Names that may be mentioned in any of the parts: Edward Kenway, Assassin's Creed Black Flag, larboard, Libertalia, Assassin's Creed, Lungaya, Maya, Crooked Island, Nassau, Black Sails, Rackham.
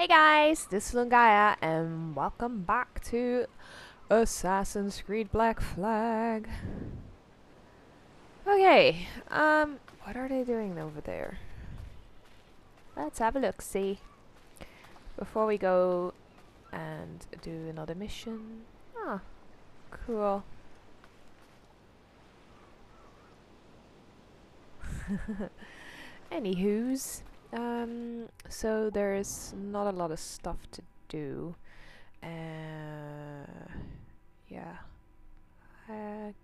Hey guys, this is Lungaya and welcome back to Assassin's Creed Black Flag. Okay, what are they doing over there? Let's have a look, see. Before we go and do another mission. Ah, cool. Anywho's. So there's not a lot of stuff to do. Yeah.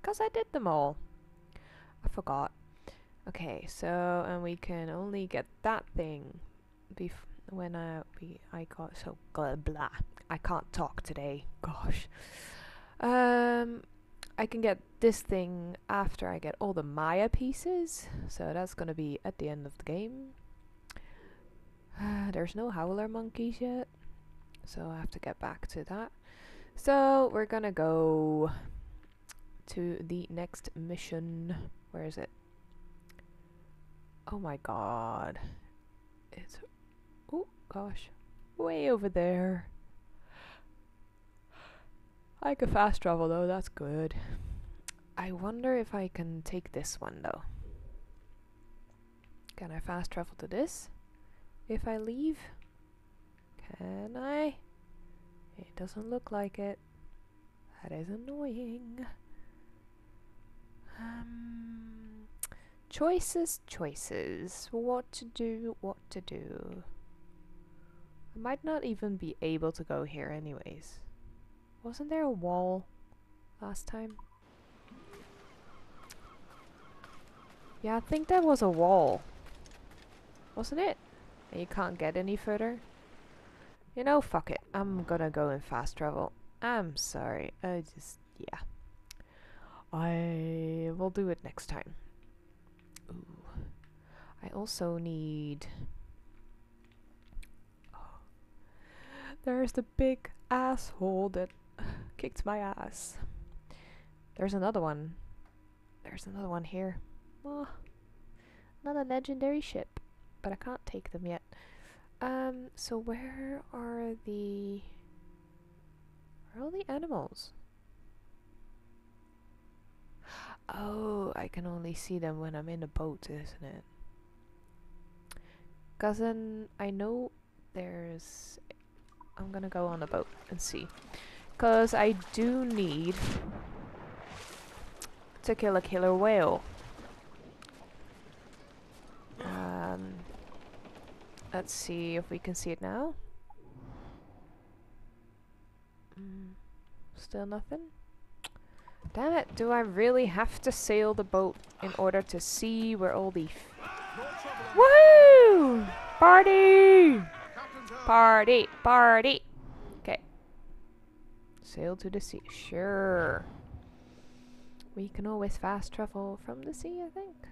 'Cause I did them all. I forgot. Okay, so, and we can only get that thing I can't talk today. Gosh. I can get this thing after I get all the Maya pieces. So that's gonna be at the end of the game. There's no howler monkeys yet, so I have to get back to that. So we're gonna go to the next mission. Where is it? Oh my god. It's, oh gosh, way over there. I could fast travel though, that's good. I wonder if I can take this one though. Can I fast travel to this? If I leave? Can I? It doesn't look like it. That is annoying. Choices. What to do. I might not even be able to go here anyways. Wasn't there a wall last time? Yeah, I think there was a wall. Wasn't it? And you can't get any further? You know, fuck it. I'm gonna go and fast travel. I'm sorry. Yeah. I will do it next time. Ooh. I also need... Oh. There's the big asshole that kicked my ass. There's another one. There's another one here. Oh. Another legendary ship. But I can't take them yet. So where are the... Where are all the animals? Oh, I can only see them when I'm in a boat, isn't it? 'Cause then I know there's... I'm gonna go on a boat and see. 'Cause I do need to kill a killer whale. Let's see if we can see it now. Still nothing? Damn it, do I really have to sail the boat in order to see where all the... Woohoo! Party! Party! Party! Okay. Sail to the sea. Sure. We can always fast travel from the sea, I think.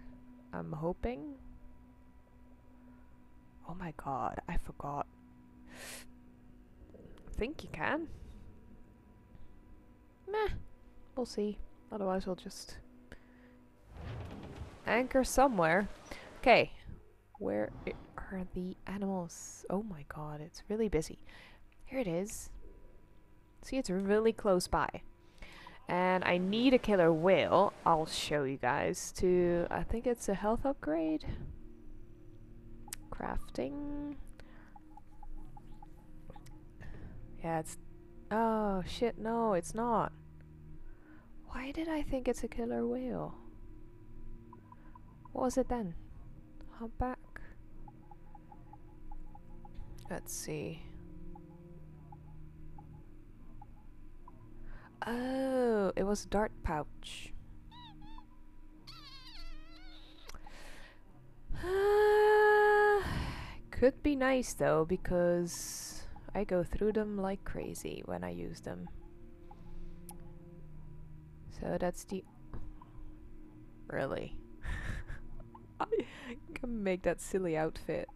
I'm hoping. Oh my god, I forgot. I think you can. Meh. We'll see. Otherwise we'll just... anchor somewhere. Okay. Where are the animals? Oh my god, it's really busy. Here it is. See, it's really close by. And I need a killer whale. I'll show you guys to... I think it's a health upgrade. Crafting. Yeah, it's... Oh, shit, no, it's not. Why did I think it's a killer whale? What was it then? Humpback? Let's see. Oh, it was a dart pouch. Could be nice though, because I go through them like crazy when I use them. So that's the... Really? I can make that silly outfit.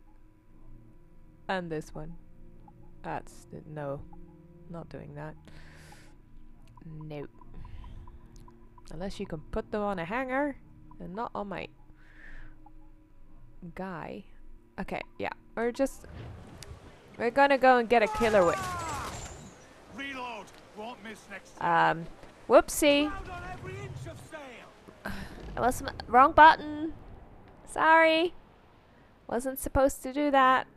And this one. That's... no. Not doing that. No. Unless you can put them on a hanger and not on my... guy. Okay, yeah. Or just We're gonna go and get a killer whale. Reload. Won't miss next time. Whoopsie. I was wrong button. Sorry. Wasn't supposed to do that.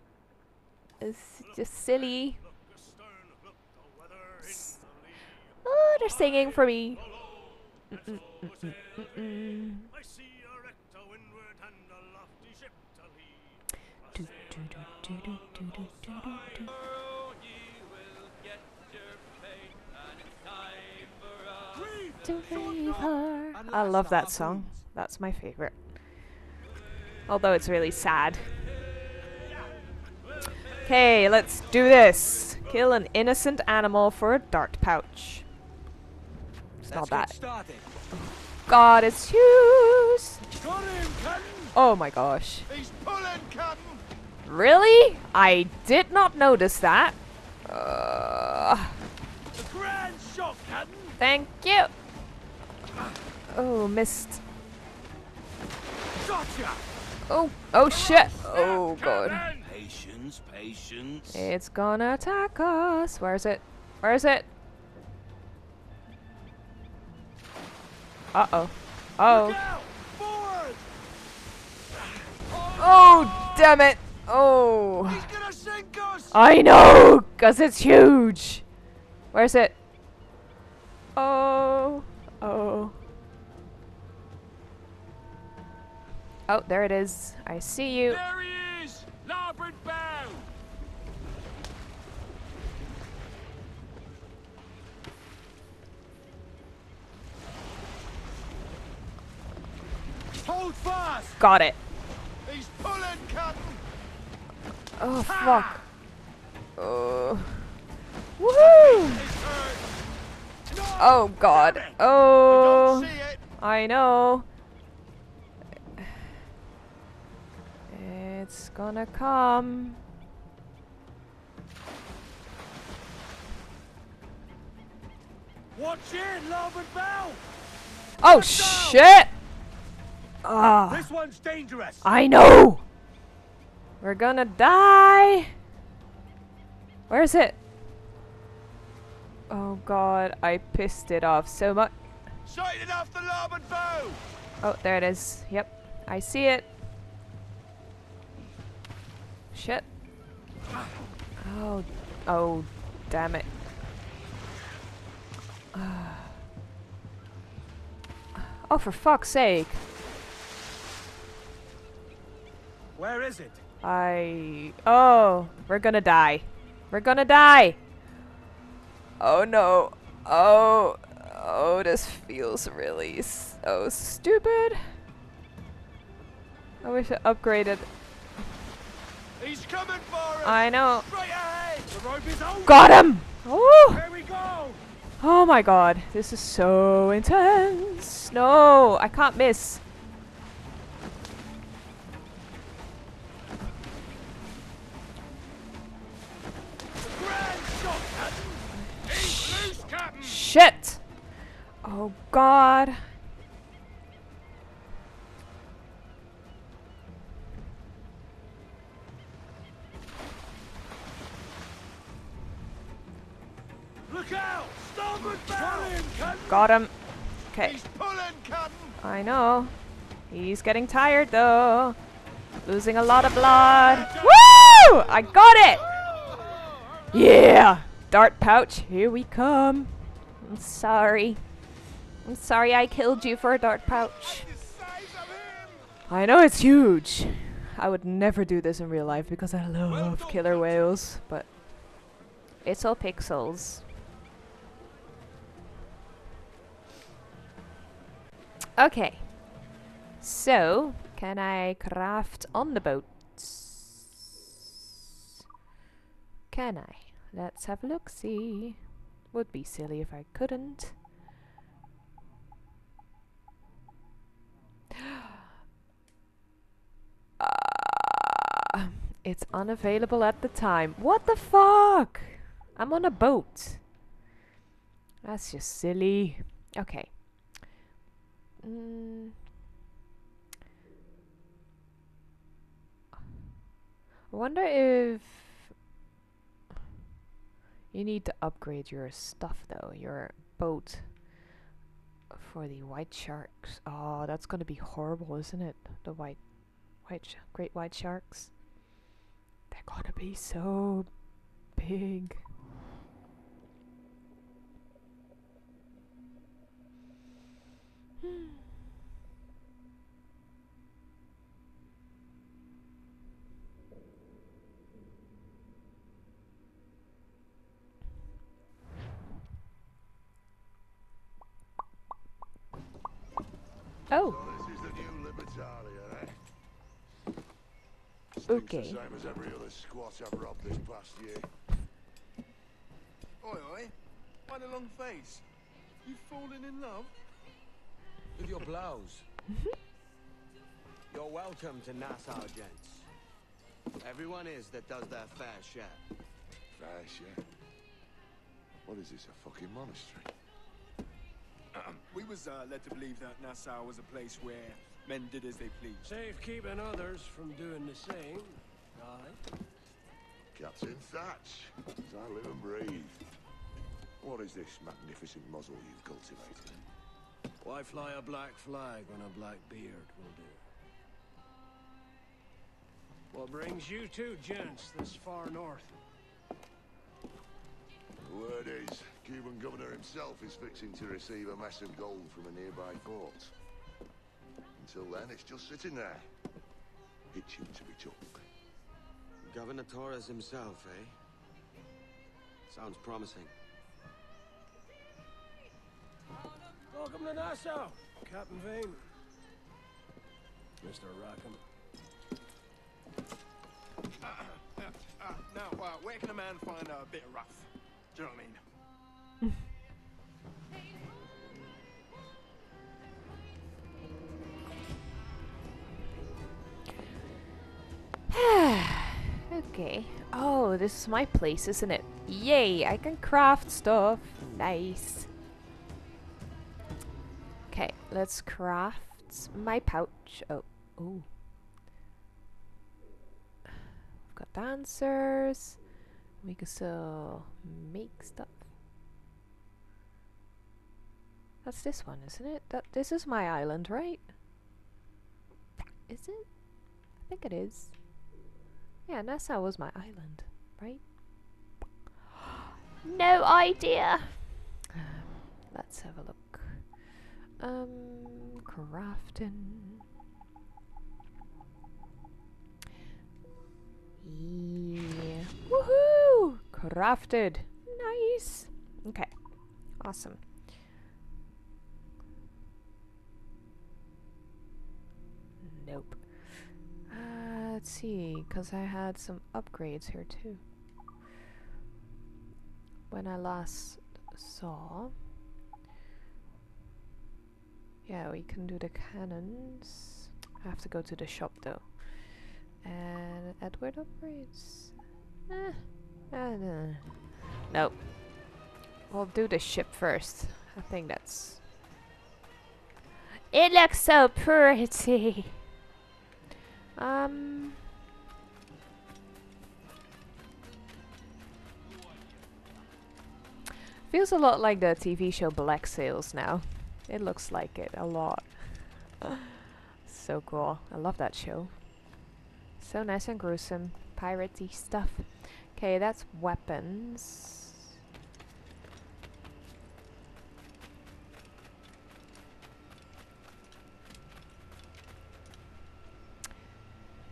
It's just silly. Oh, they're singing for me. I love that song. That's my favorite. Although it's really sad. Okay, let's do this. Kill an innocent animal for a dart pouch. It's not that. God, it's huge. Oh my gosh. Really? I did not notice that. Thank you. Oh, missed. Oh, oh shit. Oh god. Patience. It's gonna attack us. Where is it? Where is it? Uh-oh. Oh. Oh, damn it. Oh. He's gonna sink us. I know, because it's huge. Where is it? Oh. Oh. Oh, there it is. I see you. There he is. Larboard bow. Hold fast. Got it. He's pulling, Captain. Oh fuck. Oh. Woohoo! Oh god. Oh. I know. It's gonna come. Watch it, larboard bow. Oh shit! Ah. This one's dangerous. I know. We're gonna die. Where is it? Oh god, I pissed it off so much. Sighted off the larboard bow. Oh, there it is. Yep, I see it. Shit. Oh, oh, damn it. Oh, for fuck's sake. Where is it? Oh, we're gonna die. We're gonna die. Oh no. Oh. Oh, this feels really so stupid. I wish I upgraded. He's coming for us. I know. Straight ahead. The rope is over. Got him. Oh. Here we go. Oh my god. This is so intense. No, I can't miss. Shit! Oh god. Look out! Starboard bow! Got him. Okay. He's pulling, Captain. I know. He's getting tired though. Losing a lot of blood. Woo! I got it! Yeah! Dart pouch, here we come. I'm sorry. I'm sorry I killed you for a dart pouch. I know it's huge. I would never do this in real life because I love killer whales, but it's all pixels. Okay. So, can I craft on the boat? Can I? Let's have a look-see. Would be silly if I couldn't. It's unavailable at the time. What the fuck? I'm on a boat. That's just silly. Okay. I wonder if You need to upgrade your stuff though, your boat for the white sharks. Oh, that's gonna be horrible, isn't it? The great white sharks. They're gonna be so big. Oh. Well, this is the new Libertalia, eh? Okay. Same as every other squat I've robbed this past year. Oi, oi! Quite a long face. You've fallen in love with your blouse. You're welcome to Nassau, gents. Everyone is that does their fair share. Fair share? What is this? A fucking monastery? We was led to believe that Nassau was a place where men did as they pleased. Safekeeping others from doing the same, right? Captain Thatch, as I live and breathe. What is this magnificent muzzle you've cultivated? Why fly a black flag when a black beard will do? What brings you two gents this far north? Word is, Cuban governor himself is fixing to receive a mess of gold from a nearby port. Until then, it's just sitting there, itching to be took. Governor Torres himself, eh? Sounds promising. Welcome to Nassau, Captain Vane. Mr. Rackham. Now, where can a man find a bit of rough? Do you know what I mean? Okay. Oh, this is my place, isn't it? Yay! I can craft stuff. Nice. Okay, let's craft my pouch. Oh, ooh. I've got dancers. We can still make stuff. That's this one, isn't it? This is my island, right? Is it? I think it is. Yeah, Nassau was my island, right? No idea! Let's have a look. Crafting. Yeah. Woohoo! Crafted! Nice! Okay. Awesome. Nope. Let's see, because I had some upgrades here too. When I last saw... Yeah, we can do the cannons. I have to go to the shop though. And Edward upgrades. No. We'll do the ship first. I think that's... It looks so pretty! Feels a lot like the TV show Black Sails now. It looks like it a lot. So cool. I love that show. So nice and gruesome, piratey stuff. Okay, that's weapons.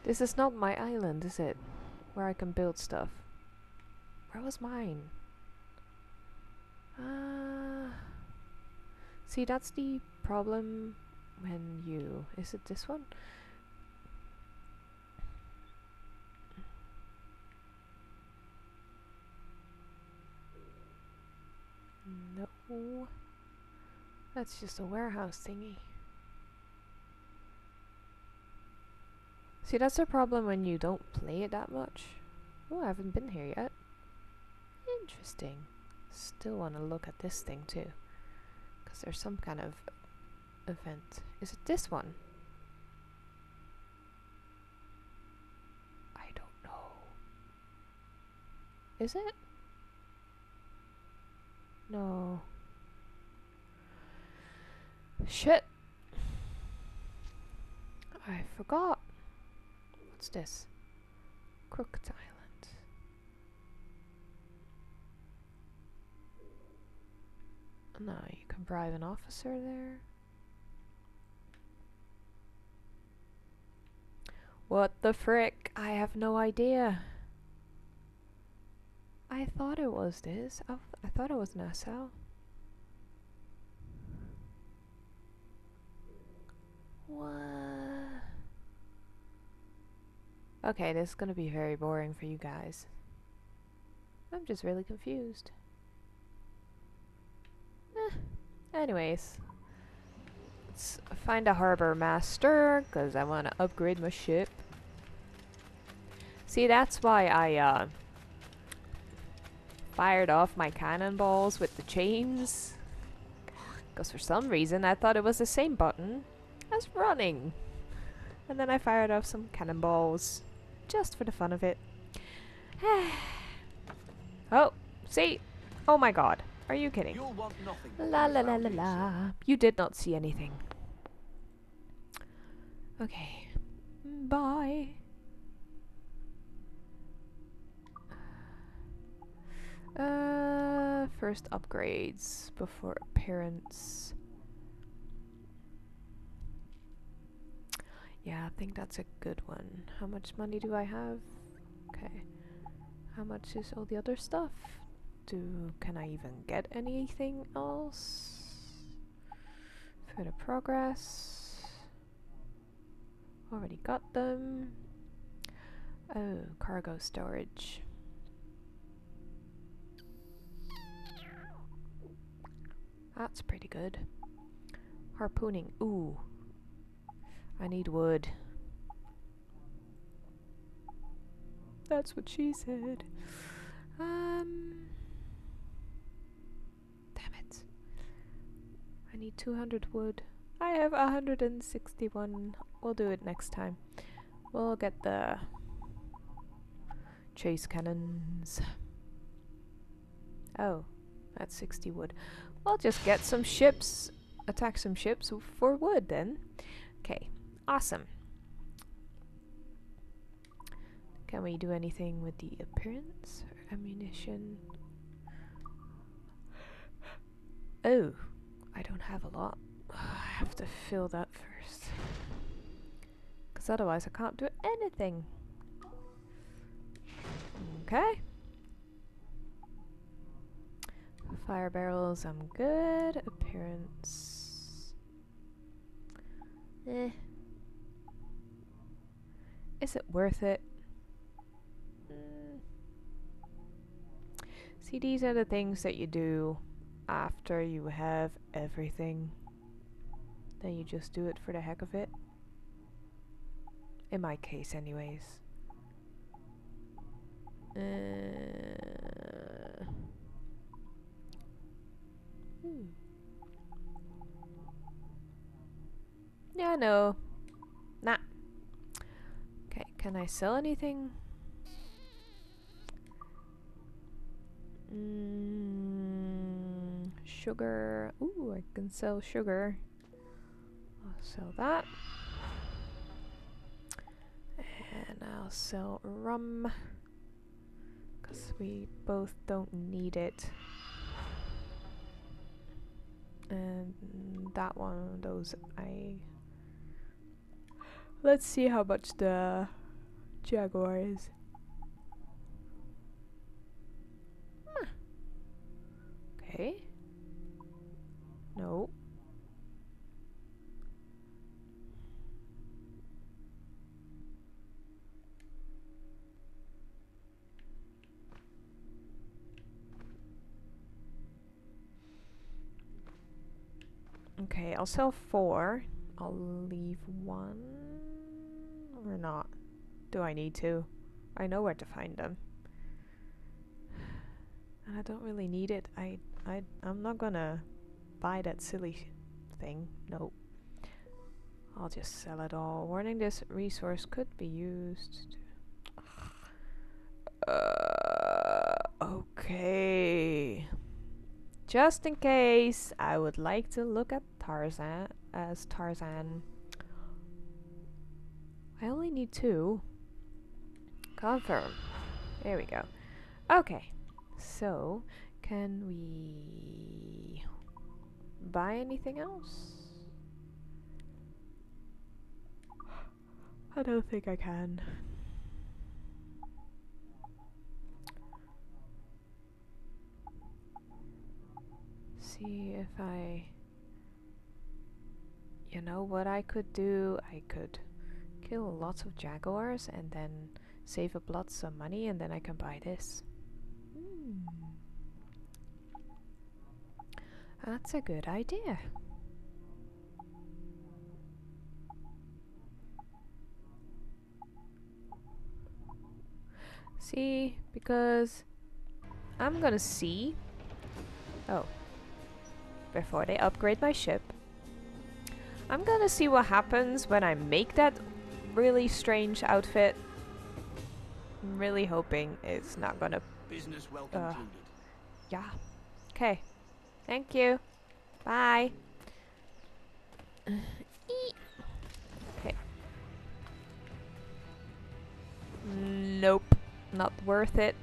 This is not my island, is it? Where I can build stuff. Where was mine? See, that's the problem when you... Is it this one? No. That's just a warehouse thingy. See, that's a problem when you don't play it that much. Oh, I haven't been here yet. Interesting. Still want to look at this thing too. Because there's some kind of event. Is it this one? I don't know. Is it? No. Shit. I forgot. What's this? Crooked Island. No, you can bribe an officer there. What the frick? I have no idea. I thought it was this. I thought it was Nassau. What? Okay, this is gonna be very boring for you guys. I'm just really confused. Anyways. Let's find a harbor master, because I want to upgrade my ship. See, that's why I fired off my cannonballs with the chains. Because for some reason I thought it was the same button as running. And then I fired off some cannonballs, just for the fun of it. Oh, see? Oh my god. Are you kidding? La la la la la. You did not see anything. Okay. Bye. First upgrades before appearance. Yeah, I think that's a good one. How much money do I have? Okay. How much is all the other stuff? Can I even get anything else? Further progress. Already got them. Oh, cargo storage. That's pretty good. Harpooning. Ooh. I need wood. That's what she said. I need 200 wood. I have 161. We'll do it next time. We'll get the chase cannons. Oh, that's 60 wood. We'll just get some ships, attack some ships for wood then. Okay, awesome. Can we do anything with the appearance or ammunition? Oh. I don't have a lot. I have to fill that first. Because otherwise I can't do anything. Okay. Fire barrels, I'm good. Appearance. Eh. Is it worth it? See, these are the things that you do after you have everything, then you just do it for the heck of it. In my case, anyways. Yeah, no. Nah. Okay, can I sell anything? Sugar. Ooh, I can sell sugar. I'll sell that. And I'll sell rum. Because we both don't need it. And that one, those I... Let's see how much the Jaguar is. Okay. No. Okay, I'll sell 4. I'll leave 1. Or not. Do I need to? I know where to find them. And I don't really need it. I'm not gonna buy that silly thing. Nope. I'll just sell it all. Warning, this resource could be used to okay. Just in case, I would like to look at Tarzan as Tarzan. I only need 2. Confirm. There we go. Okay. So, can we buy anything else? I don't think I can. See if I... You know what I could do? I could kill lots of jaguars and then save up lots of money and then I can buy this. That's a good idea. See, because I'm gonna see. Oh. Before they upgrade my ship. I'm gonna see what happens when I make that really strange outfit. I'm really hoping it's not gonna... Business well concluded. Yeah. Okay. Thank you. Bye. Okay. Nope. Not worth it.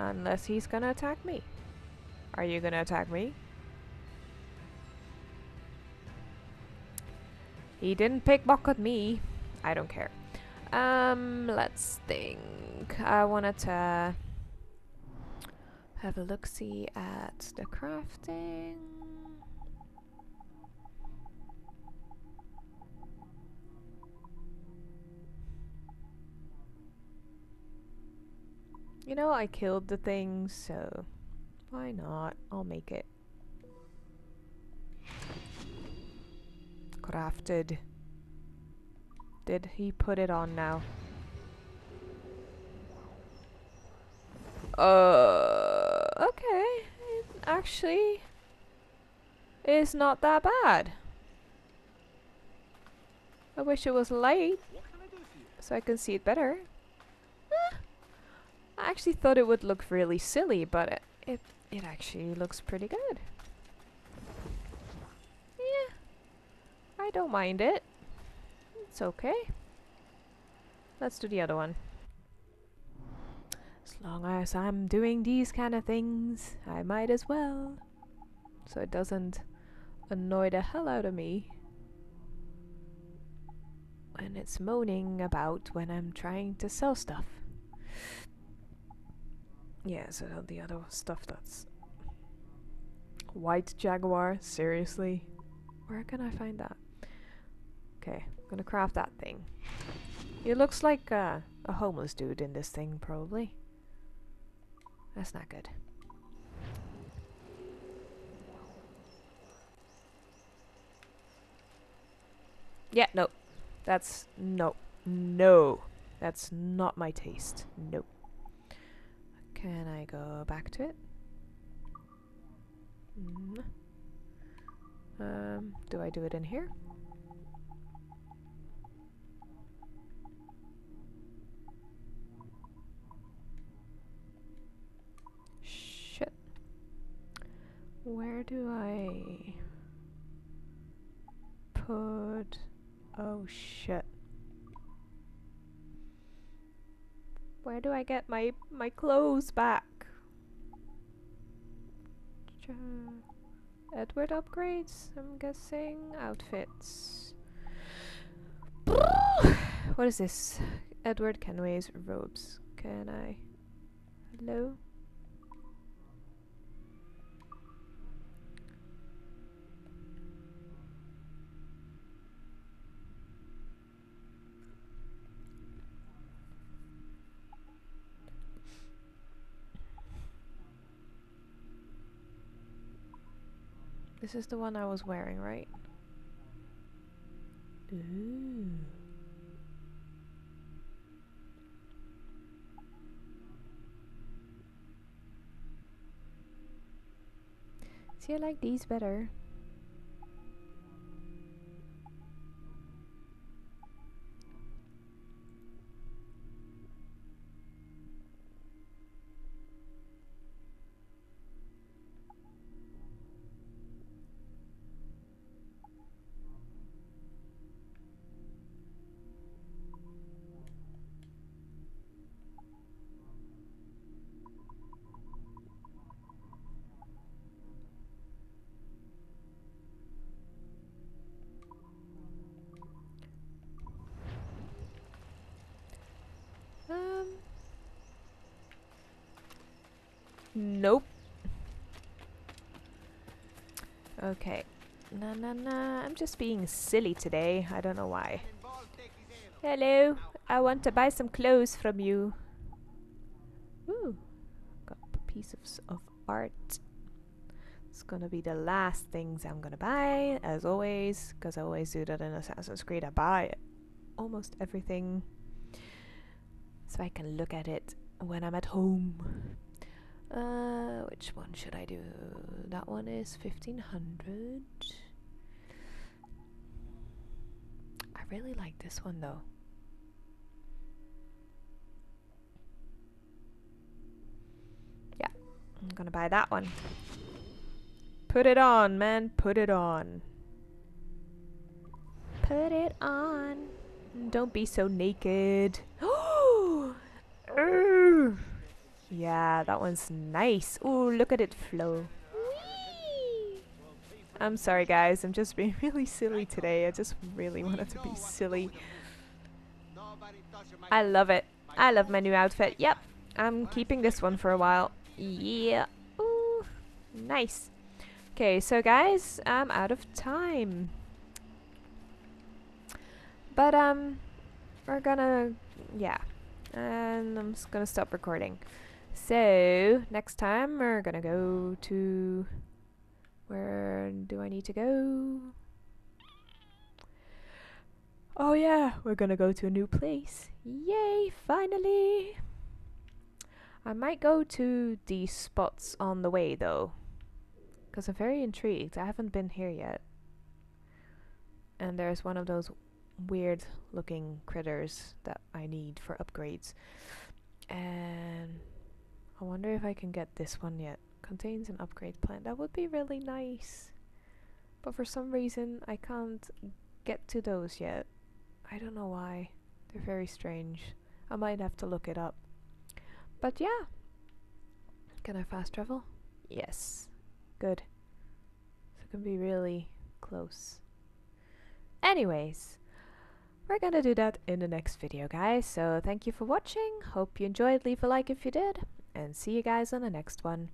Unless he's gonna attack me. Are you gonna attack me? He didn't pickpocket at me. I don't care. Let's think. I wanted to have a look-see at the crafting. You know, I killed the thing, so why not? I'll make it. Crafted. Did he put it on now? Okay. It actually is not that bad. I wish it was light so I can see it better. I actually thought it would look really silly, but it actually looks pretty good. Yeah. I don't mind it. It's okay. Let's do the other one. As long as I'm doing these kind of things, I might as well. So it doesn't annoy the hell out of me. And it's moaning about when I'm trying to sell stuff. Yeah, so the other stuff that's... White jaguar? Seriously? Where can I find that? Okay, I'm gonna craft that thing. It looks like a homeless dude in this thing, probably. That's not good. Yeah, no. That's... no. No. That's not my taste. Nope. Can I go back to it? Do I do it in here? Shit. Where do I put... Oh shit. Where do I get my clothes back? Edward upgrades, I'm guessing. Outfits. What is this? Edward Kenway's robes. Can I... Hello? This is the one I was wearing, right? Ooh. See, I like these better. Nope. Okay. Nah, nah, nah. I'm just being silly today. I don't know why. Hello. I want to buy some clothes from you. Ooh. Got a piece of art. It's gonna be the last things I'm gonna buy, as always, because I always do that in Assassin's Creed. I buy almost everything so I can look at it when I'm at home. Which one should I do? That one is 1500. I really like this one though. Yeah, I'm gonna buy that one. Put it on, man. Put it on. Put it on. Don't be so naked. Yeah, that one's nice. Ooh, look at it flow. Whee! I'm sorry, guys. I'm just being really silly today. I just really wanted to be silly. I love it. I love my new outfit. Yep. I'm keeping this one for a while. Yeah. Ooh, nice. Okay, so guys, I'm out of time. But, we're gonna... yeah. And I'm just gonna stop recording. So, next time we're gonna go to... where do I need to go? Oh yeah, we're gonna go to a new place. Yay, finally! I might go to these spots on the way, though. Because I'm very intrigued. I haven't been here yet. And there's one of those weird looking critters that I need for upgrades. And I wonder if I can get this one yet. Contains an upgrade plan. That would be really nice. But for some reason I can't get to those yet. I don't know why. They're very strange. I might have to look it up. But yeah. Can I fast travel? Yes. Good. So it can be really close. Anyways, we're gonna do that in the next video, guys. So thank you for watching. Hope you enjoyed. Leave a like if you did. And see you guys on the next one.